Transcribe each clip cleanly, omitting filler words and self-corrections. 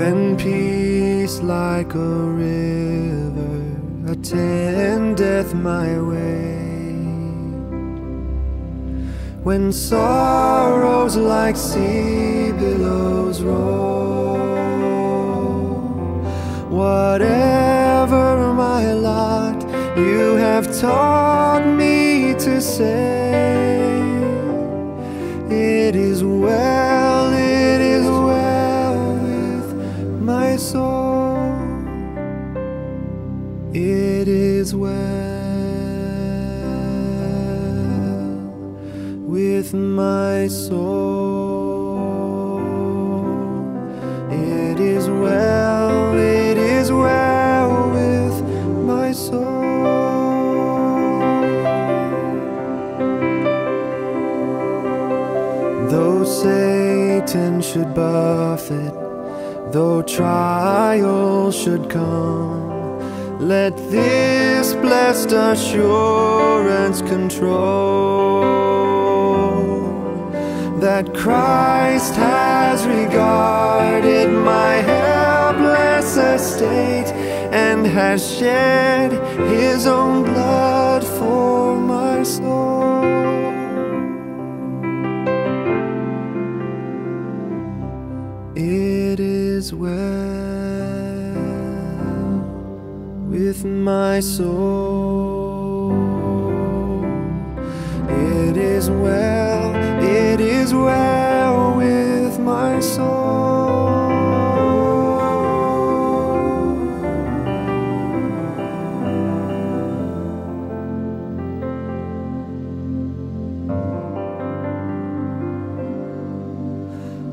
and peace like a river attendeth my way. When sorrows like sea billows roll, whatever my lot, you have taught me to say, it is well, it is well with my soul, it is well with my soul. It is well with my soul. Though Satan should buffet, though trials should come, let this blessed assurance control, that Christ has regarded my helpless estate and has shed his own blood for my soul. It is well with my soul. It is well. It is well with my soul.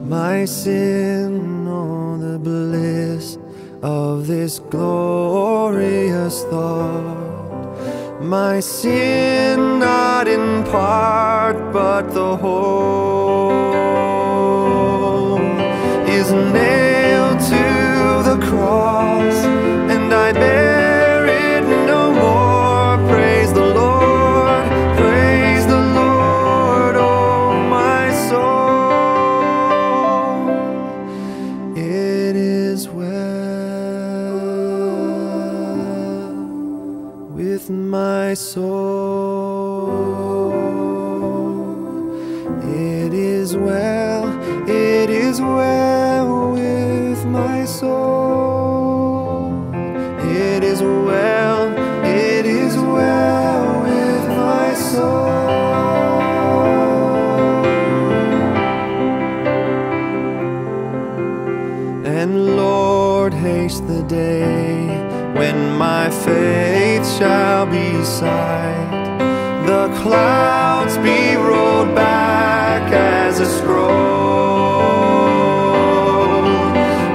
My sin, oh, the bliss of this glorious thought, my sin, not in part, but the whole, is nailed to the cross, and I bear it no more. Praise the Lord, oh my soul. It is well with my soul. It is well with my soul. It is well with my soul. And Lord, haste the day when my faith shall be sight, the clouds be rolled back as a scroll,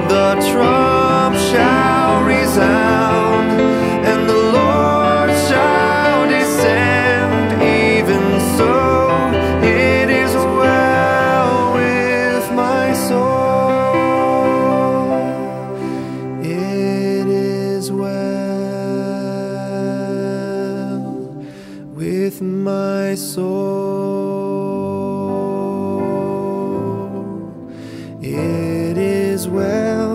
the trump shall resound, and the Lord shall descend. Even so, it is well with my soul. It is well with my soul. It is well.